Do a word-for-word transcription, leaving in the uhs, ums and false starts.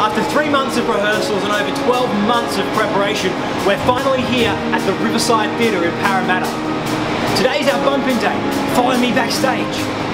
After three months of rehearsals and over twelve months of preparation, we're finally here at the Riverside Theatre in Parramatta. Today's our bump in day. Follow me backstage.